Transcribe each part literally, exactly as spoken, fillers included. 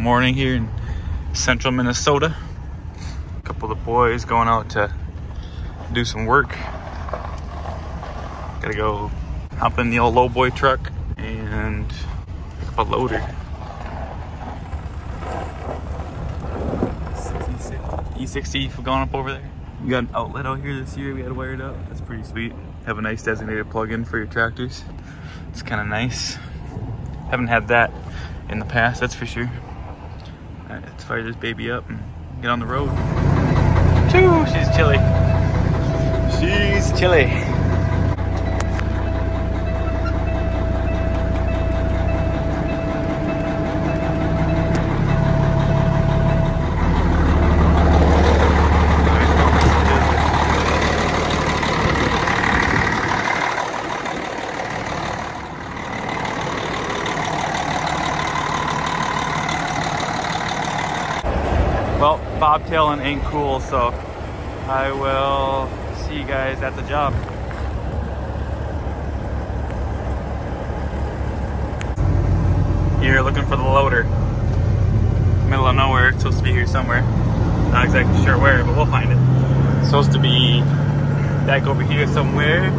morning here in central Minnesota. A couple of the boys going out to do some work. Gotta go hop in the old lowboy truck and pick up a loader. E sixty for going up over there. We got an outlet out here this year we had wired up. That's pretty sweet. Have a nice designated plug-in for your tractors. It's kind of nice. Haven't had that in the past, that's for sure. All right, let's fire this baby up and get on the road. Choo, she's chilly. She's chilly. Well, bobtailing ain't cool, so I will see you guys at the job. Here, looking for the loader. Middle of nowhere, it's supposed to be here somewhere. Not exactly sure where, but we'll find it. It's supposed to be back over here somewhere.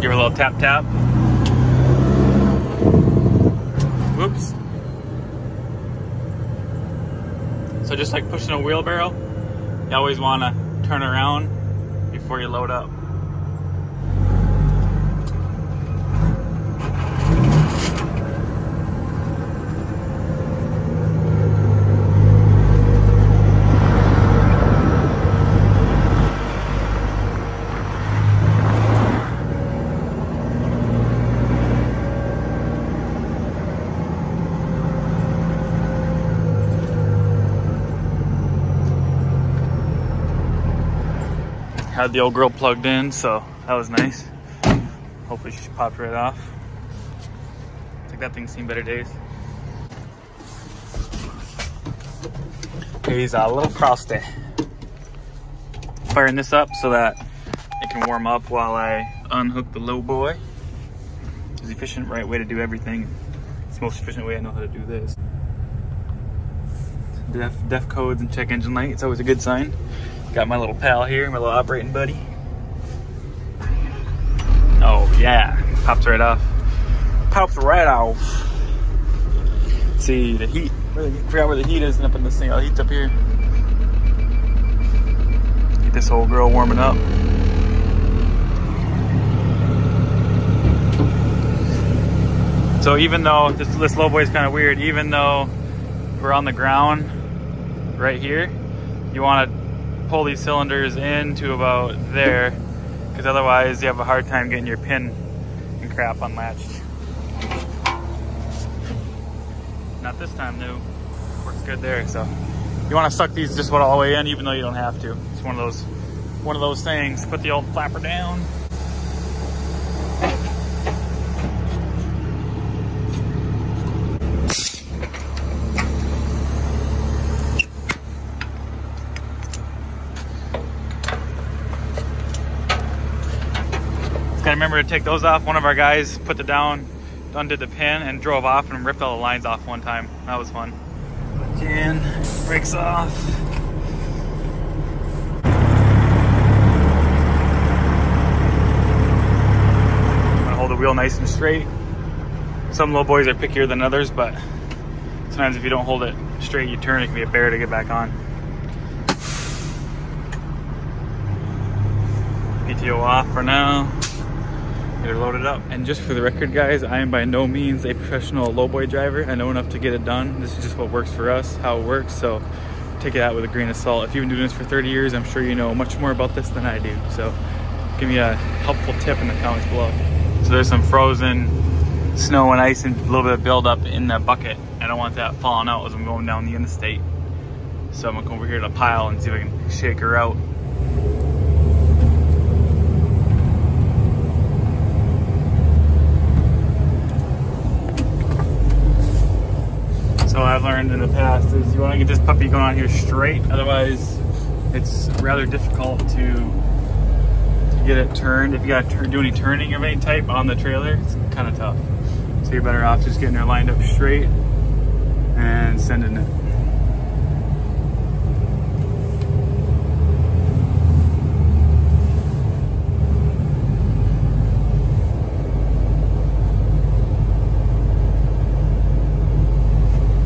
Give her a little tap tap. Whoops. So just like pushing a wheelbarrow, you always want to turn around before you load up. Had the old girl plugged in, so that was nice. Hopefully she popped right off. It's like that thing's seen better days. Here's a little frosty. Firing this up so that it can warm up while I unhook the lowboy. It's the efficient right way to do everything. It's the most efficient way I know how to do this. Def, def codes and check engine light, it's always a good sign. Got my little pal here, my little operating buddy. Oh yeah, pops right off. Pops right off. Let's see, the heat. Really forgot where the heat is up in this thing. Oh, the heat's up here. Get this old girl warming up. So even though, this, this lowboy is kind of weird, even though we're on the ground right here, you want to pull these cylinders in to about there, because otherwise you have a hard time getting your pin and crap unlatched. Not this time, no. Works good there. So you want to suck these just about all the way in, even though you don't have to. It's one of those, one of those things. Put the old flapper down. I remember to take those off. One of our guys put the down, undid the pin and drove off and ripped all the lines off one time. That was fun. Again, brakes off. I'm gonna hold the wheel nice and straight. Some low boys are pickier than others, but sometimes if you don't hold it straight, you turn, it can be a bear to get back on. P T O off for now. Get her loaded up. And just for the record, guys, I am by no means a professional lowboy driver. I know enough to get it done. This is just what works for us, how it works, so take it out with a grain of salt. If you've been doing this for thirty years, I'm sure you know much more about this than I do, so give me a helpful tip in the comments below. So there's some frozen snow and ice and a little bit of buildup in the bucket. I don't want that falling out as I'm going down the interstate. So I'm gonna come over here to the pile and see if I can shake her out. So I've learned in the past is you wanna get this puppy going on here straight, otherwise it's rather difficult to get it turned. If you gotta turn, do any turning of any type on the trailer, it's kind of tough. So you're better off just getting her lined up straight and sending it.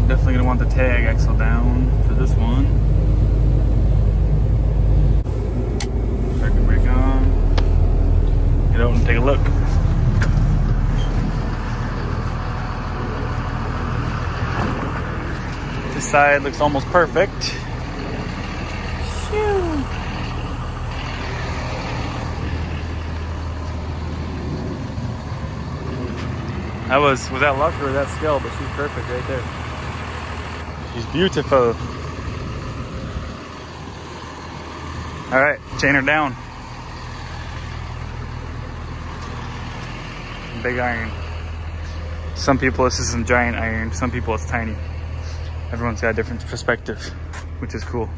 Definitely gonna want the tag axle down for this one. Take a look. This side looks almost perfect. Phew. That was, was that luck or that skill? But she's perfect right there. She's beautiful. All right, chain her down. Big iron. Some people this is some giant iron, some people it's tiny. Everyone's got a different perspective, which is cool.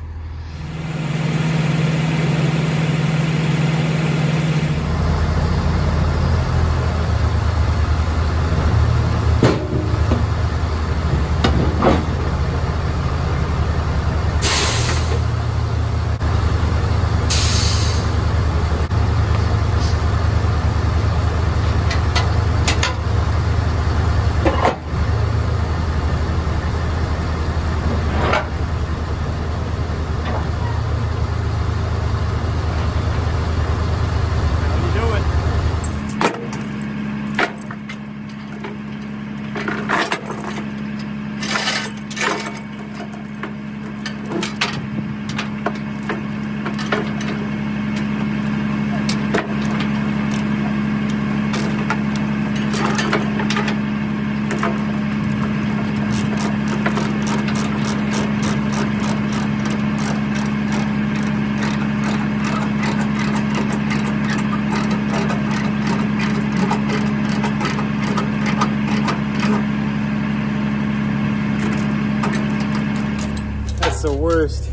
The worst.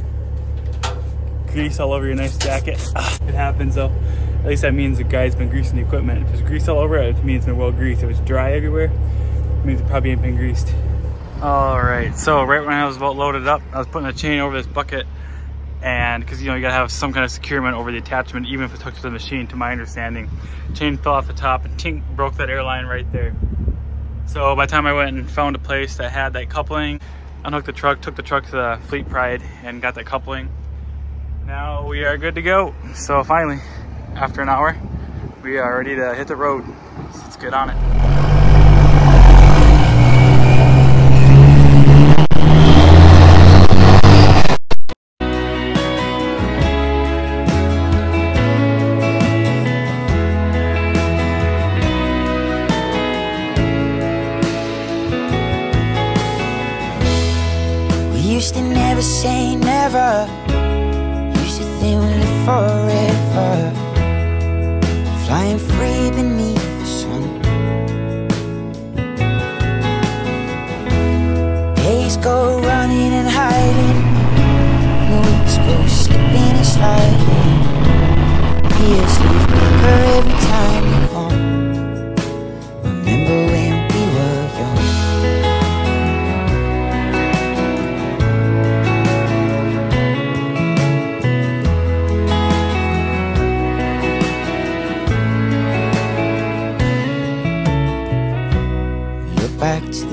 Grease all over your nice jacket. Ah, it happens though. At least that means the guy's been greasing the equipment. If there's grease all over it, it means it's been well greased. If it's dry everywhere, it means it probably ain't been greased. All right, so right when I was about loaded up, I was putting a chain over this bucket, and because you know you gotta have some kind of securement over the attachment, even if it's hooked to the machine. To my understanding, chain fell off the top and tink, broke that airline right there. So by the time I went and found a place that had that coupling, unhooked the truck, took the truck to the Fleet Pride and got that coupling. Now we are good to go. So finally, after an hour, we are ready to hit the road. So let's get on it. Used to never say never, used to think we'd live forever, flying free beneath the sun. Days go running and hiding, weeks go slipping and sliding, years leave quicker every time you come. Remember when we were young?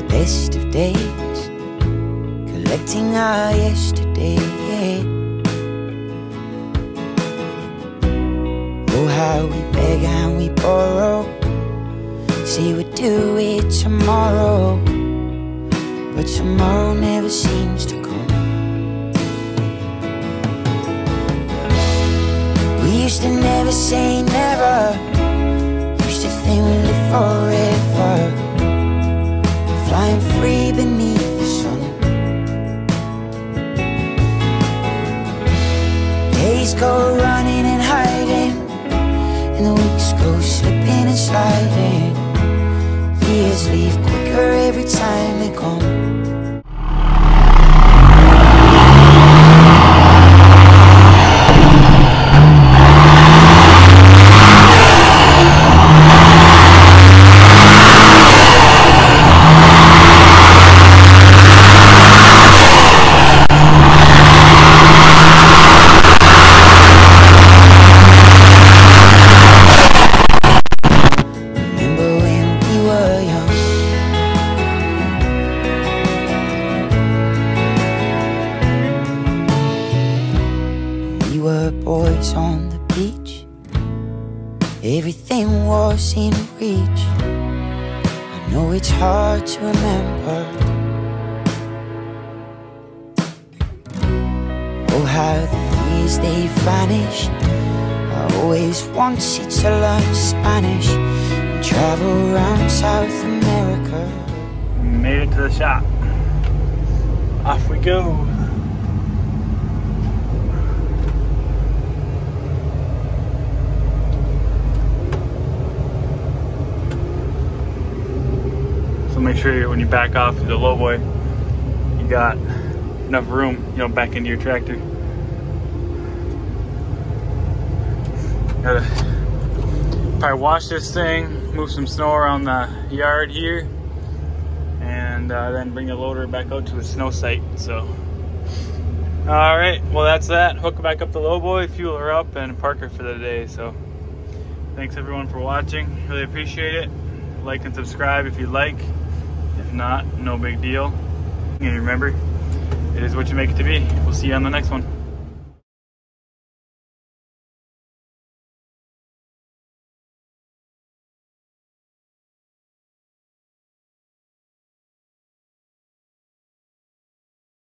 Best of days, collecting our yesterday. Oh, how we beg and we borrow, say we'll do it tomorrow, but tomorrow never seems to come. We used to never say never, used to think we'd live forever, flying free beneath the years leave quicker every time they come. Boys on the beach, everything was in reach. I know it's hard to remember, oh how the years they vanish. I always wanted to learn Spanish and travel around South America. Made it to the shop, off we go. Make sure when you back off to the low boy, you got enough room, you know, back into your tractor. Gotta probably wash this thing, move some snow around the yard here, and uh, then bring the loader back out to the snow site. So, all right, well that's that. Hook back up the low boy, fuel her up, and park her for the day. So, thanks everyone for watching. Really appreciate it. Like and subscribe if you like. If not, no big deal. And remember, it is what you make it to be. We'll see you on the next one.